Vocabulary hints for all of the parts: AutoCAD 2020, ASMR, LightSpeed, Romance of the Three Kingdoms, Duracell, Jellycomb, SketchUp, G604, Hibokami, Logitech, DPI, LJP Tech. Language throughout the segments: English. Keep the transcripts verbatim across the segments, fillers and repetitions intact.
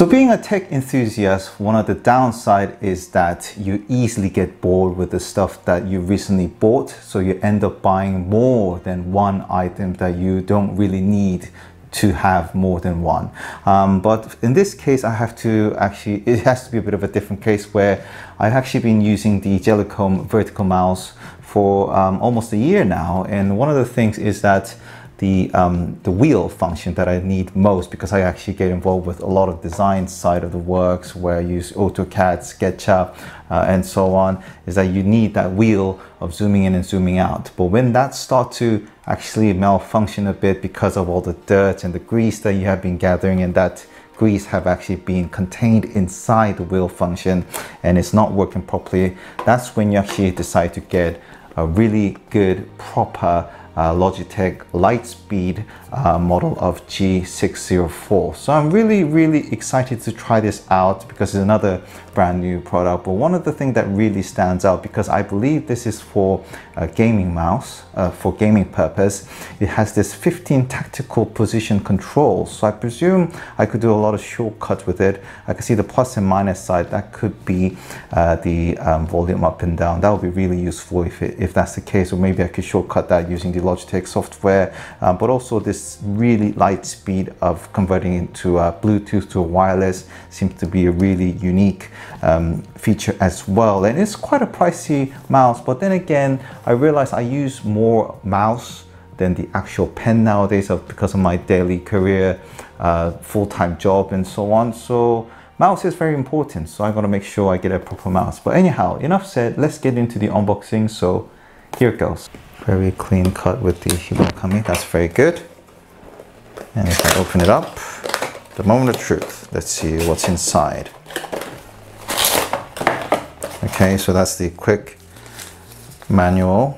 So being a tech enthusiast, one of the downsides is that you easily get bored with the stuff that you recently bought. So you end up buying more than one item that you don't really need to have more than one. Um, but in this case, I have to actually, it has to be a bit of a different case where I've actually been using the Jellycomb vertical mouse for um, almost a year now. And one of the things is that The, um, the wheel function that I need most, because I actually get involved with a lot of design side of the works where I use AutoCAD, SketchUp, uh, and so on, is that you need that wheel of zooming in and zooming out. But when that starts to actually malfunction a bit because of all the dirt and the grease that you have been gathering, and that grease have actually been contained inside the wheel function and it's not working properly, that's when you actually decide to get a really good, proper Uh, Logitech LightSpeed uh, model of G six oh four. So I'm really, really excited to try this out because it's another brand new product. But one of the things that really stands out, because I believe this is for a gaming mouse, uh, for gaming purpose, it has this fifteen tactical position controls. So I presume I could do a lot of shortcuts with it. I can see the plus and minus side. That could be uh, the um, volume up and down. That would be really useful if, it, if that's the case, or maybe I could shortcut that using the Logitech software, uh, but also this really light speed of converting into uh, Bluetooth to a wireless seems to be a really unique um, feature as well. And it's quite a pricey mouse, but then again, I realized I use more mouse than the actual pen nowadays because of my daily career, uh, full-time job and so on. So mouse is very important, so I gotta make sure I get a proper mouse. But anyhow, enough said, let's get into the unboxing. So here it goes. Very clean cut with the Hibokami, that's very good. And if I open it up, the moment of truth, let's see what's inside. Okay, so that's the quick manual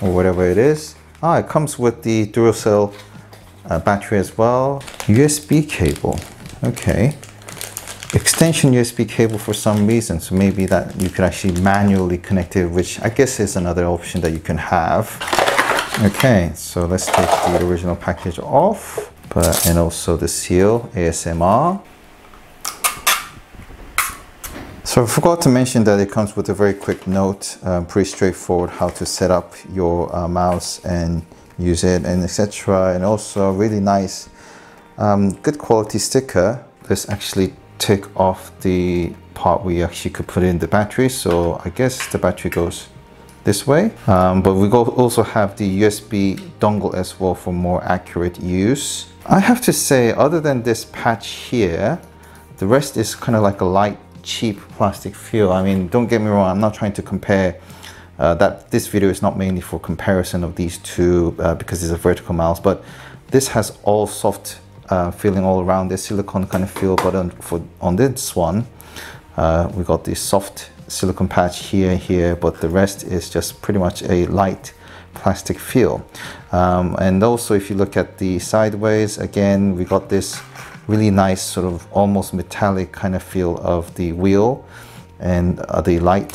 or whatever it is. Ah, it comes with the Duracell uh, battery as well. U S B cable, okay. Extension U S B cable for some reason, so maybe that you could actually manually connect it, which I guess is another option that you can have. Okay, so let's take the original package off, but, and also the seal, A S M R. So I forgot to mention that it comes with a very quick note, um, pretty straightforward how to set up your uh, mouse and use it and et cetera. And also really nice, um, good quality sticker. This actually take off the part we actually could put in the battery, so I guess the battery goes this way, um, but we go also have the U S B dongle as well for more accurate use. I have to say, other than this patch here, the rest is kind of like a light, cheap plastic feel. I mean, don't get me wrong, I'm not trying to compare. Uh, that this video is not mainly for comparison of these two, uh, because it's a vertical mouse, but this has all soft Uh, feeling all around, this silicone kind of feel, but on, for, on this one, uh, we got this soft silicone patch here, here, but the rest is just pretty much a light plastic feel. Um, and also, if you look at the sideways, again, we got this really nice sort of almost metallic kind of feel of the wheel and uh, the light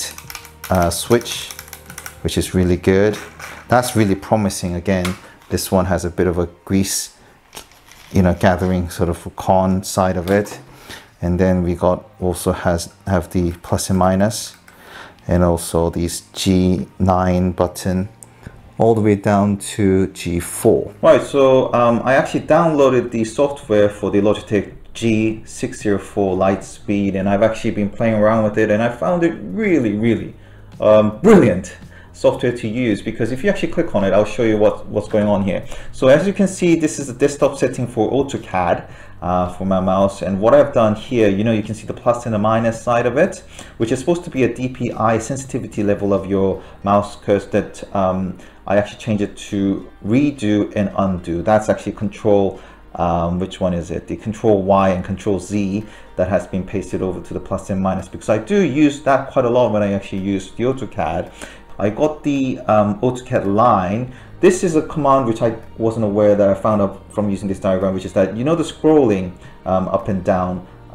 uh, switch, which is really good. That's really promising. Again, this one has a bit of a grease, you know, gathering sort of con side of it, and then we got also has have the plus and minus, and also these G nine button all the way down to G four. Right, so um, I actually downloaded the software for the Logitech G six oh four LightSpeed, and I've actually been playing around with it, and I found it really, really um, brilliant software to use, because if you actually click on it, I'll show you what what's going on here. So as you can see, this is the desktop setting for AutoCAD uh, for my mouse, and what I've done here, you know, you can see the plus and the minus side of it, which is supposed to be a D P I sensitivity level of your mouse cursor that um, I actually change it to redo and undo. That's actually control um, which one is it? The control Y and control Z that has been pasted over to the plus and minus, because I do use that quite a lot when I actually use the AutoCAD. I got the um, AutoCAD line. This is a command which I wasn't aware that I found out from using this diagram, which is that, you know, the scrolling um, up and down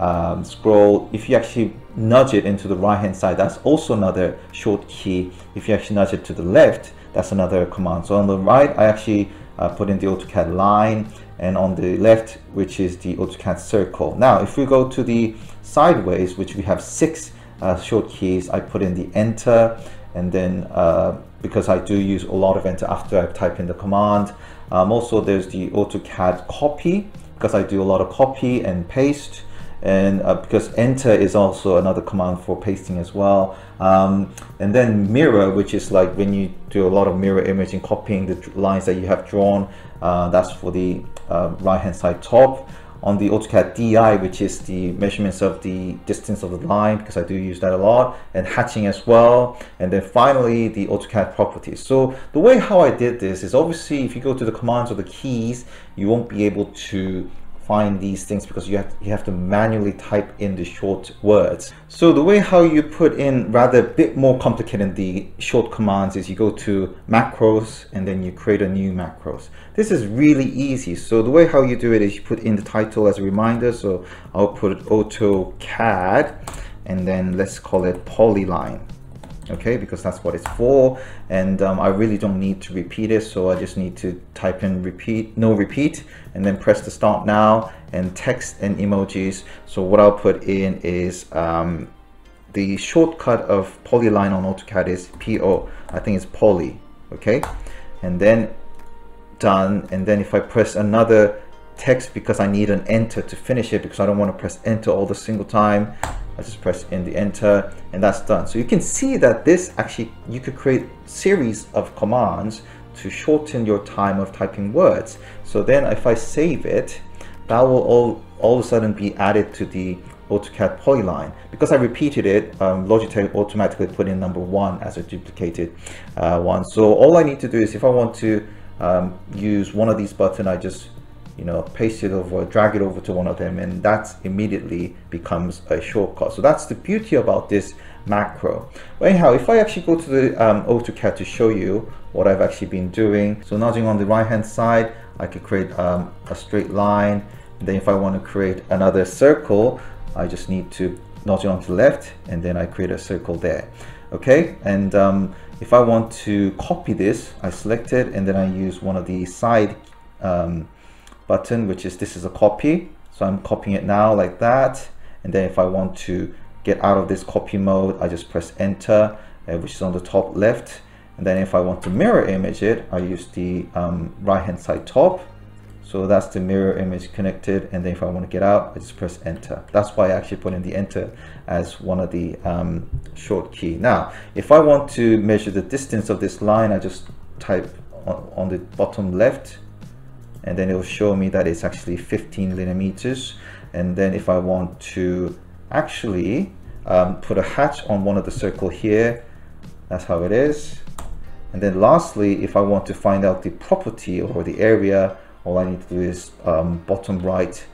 um, scroll, if you actually nudge it into the right hand side, that's also another short key. If you actually nudge it to the left, that's another command. So on the right, I actually uh, put in the AutoCAD line, and on the left, which is the AutoCAD circle. Now, if we go to the sideways, which we have six uh, short keys, I put in the enter, and then uh, because I do use a lot of enter after I type in the command. Um, also, there's the AutoCAD copy, because I do a lot of copy and paste, and uh, because enter is also another command for pasting as well. Um, and then mirror, which is like when you do a lot of mirror imaging, copying the lines that you have drawn, uh, that's for the uh, right hand side top. On the AutoCAD D I, which is the measurements of the distance of the line, because I do use that a lot, and hatching as well. And then finally, the AutoCAD properties. So the way how I did this is, obviously if you go to the commands or the keys, you won't be able to find these things because you have to, you have to manually type in the short words. So the way how you put in rather a bit more complicated the short commands is you go to macros and then you create a new macros. This is really easy. So the way how you do it is you put in the title as a reminder. So I'll put AutoCAD and then let's call it Polyline. Okay, because that's what it's for, and um, I really don't need to repeat it, so I just need to type in repeat, no repeat, and then press the start now, and text and emojis. So what I'll put in is um, the shortcut of Polyline on AutoCAD is P O, I think it's Poly, okay, and then done, and then if I press another text because I need an enter to finish it because I don't want to press enter all the single time, I just press in the enter and that's done. So you can see that this actually, you could create series of commands to shorten your time of typing words. So then if I save it, that will all, all of a sudden be added to the AutoCAD Polyline. Because I repeated it, um, Logitech automatically put in number one as a duplicated uh, one. So all I need to do is if I want to um, use one of these buttons, I just you know, paste it over, drag it over to one of them, and that immediately becomes a shortcut. So that's the beauty about this macro. But anyhow, if I actually go to the um, AutoCAD to show you what I've actually been doing. So nudging on the right hand side, I could create um, a straight line. And then if I want to create another circle, I just need to nudge it on to the left, and then I create a circle there. Okay, and um, if I want to copy this, I select it, and then I use one of the side um, button, which is, this is a copy, so I'm copying it now like that, and then if I want to get out of this copy mode, I just press enter, uh, which is on the top left, and then if I want to mirror image it, I use the um, right hand side top, so that's the mirror image connected, and then if I want to get out, I just press enter. That's why I actually put in the enter as one of the um, short key. Now if I want to measure the distance of this line, I just type on, on the bottom left, and then it will show me that it's actually fifteen linear meters. And then if I want to actually um, put a hatch on one of the circle here, that's how it is. And then lastly, if I want to find out the property or the area, all I need to do is um, bottom right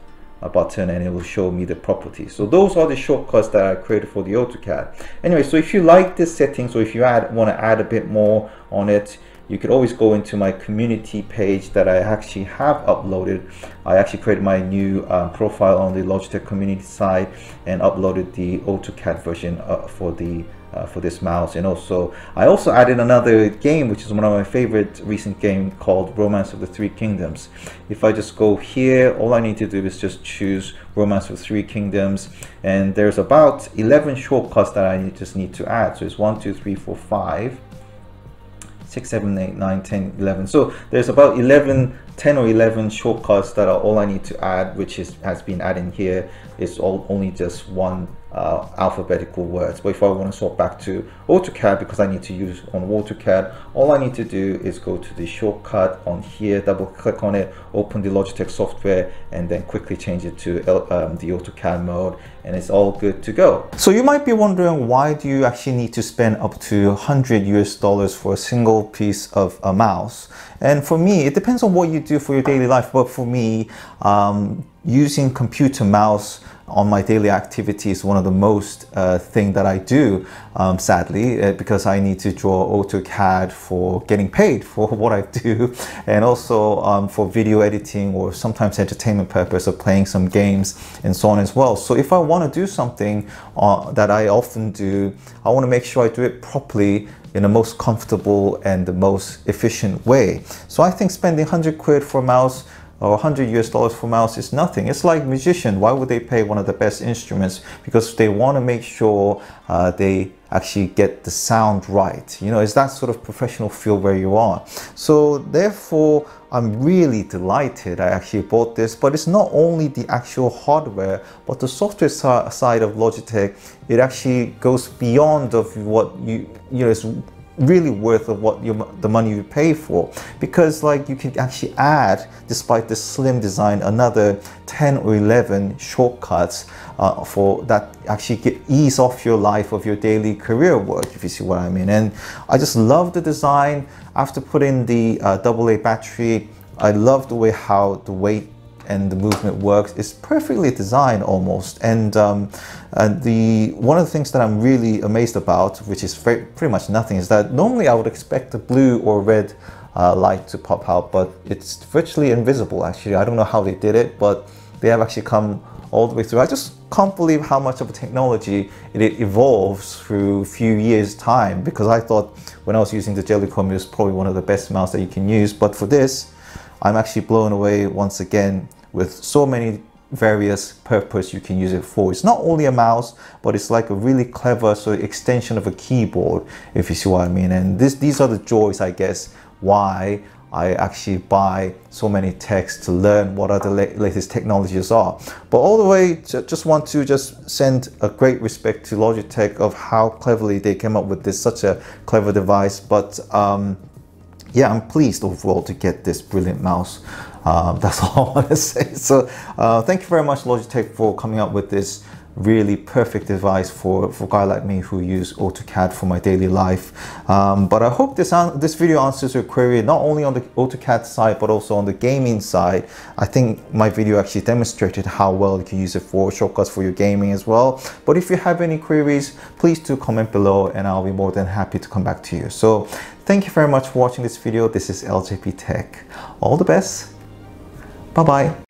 a button and it will show me the property. So those are the shortcuts that I created for the AutoCAD. Anyway, so if you like this setting, so if you add, want to add a bit more on it, you could always go into my community page that I actually have uploaded. I actually created my new uh, profile on the Logitech community side and uploaded the AutoCAD version uh, for the uh, for this mouse. And also, I also added another game, which is one of my favorite recent game called Romance of the Three Kingdoms. If I just go here, all I need to do is just choose Romance of the Three Kingdoms, and there's about eleven shortcuts that I just need to add. So it's one, two, three, four, five. six, seven, eight, nine, ten, eleven. So there's about eleven, ten or eleven shortcuts that are all I need to add, which is has been added here. It's all only just one uh, alphabetical words. But if I want to swap back to AutoCAD, because I need to use on AutoCAD, all I need to do is go to the shortcut on here, double click on it, open the Logitech software, and then quickly change it to um, the AutoCAD mode, and it's all good to go. So you might be wondering, why do you actually need to spend up to one hundred U S dollars for a single piece of a mouse? And for me, it depends on what you do for your daily life, but for me, um, Using computer mouse on my daily activity is one of the most uh, thing that I do, um, sadly, uh, because I need to draw AutoCAD for getting paid for what I do, and also um, for video editing or sometimes entertainment purpose of playing some games and so on as well. So if I want to do something uh, that I often do, I want to make sure I do it properly in the most comfortable and the most efficient way. So I think spending one hundred quid for a mouse or one hundred U S dollars for mouse is nothing. It's like musician. Why would they pay one of the best instruments? Because they want to make sure uh, they actually get the sound right. You know, it's that sort of professional feel where you are. So therefore, I'm really delighted I actually bought this, but it's not only the actual hardware, but the software side of Logitech. It actually goes beyond of what you, you know, it's really worth of what you, the money you pay for, because like you can actually add, despite the slim design, another ten or eleven shortcuts uh, for that actually get ease off your life of your daily career work, if you see what I mean. And I just love the design. After putting the uh, double A battery, I love the way how the weight and the movement works. It's perfectly designed almost. And um, uh, the one of the things that I'm really amazed about, which is very, pretty much nothing, is that normally I would expect the blue or red uh, light to pop out, but it's virtually invisible actually. I don't know how they did it, but they have actually come all the way through. I just can't believe how much of a technology it evolves through a few years time, because I thought when I was using the Jellycomb, it was probably one of the best mouse that you can use. But for this, I'm actually blown away once again with so many various purpose you can use it for. It's not only a mouse, but it's like a really clever sort of extension of a keyboard, if you see what I mean. And this, these are the joys, I guess, why I actually buy so many techs, to learn what are the la latest technologies are. But all the way, just want to just send a great respect to Logitech of how cleverly they came up with this, such a clever device. But um, yeah, I'm pleased overall to get this brilliant mouse. Um, that's all I want to say. So uh, thank you very much, Logitech, for coming up with this really perfect device for, for a guy like me who use AutoCAD for my daily life. Um, but I hope this, this video answers your query, not only on the AutoCAD side, but also on the gaming side. I think my video actually demonstrated how well you can use it for shortcuts for your gaming as well. But if you have any queries, please do comment below and I'll be more than happy to come back to you. So thank you very much for watching this video. This is L J P Tech. All the best. Bye-bye.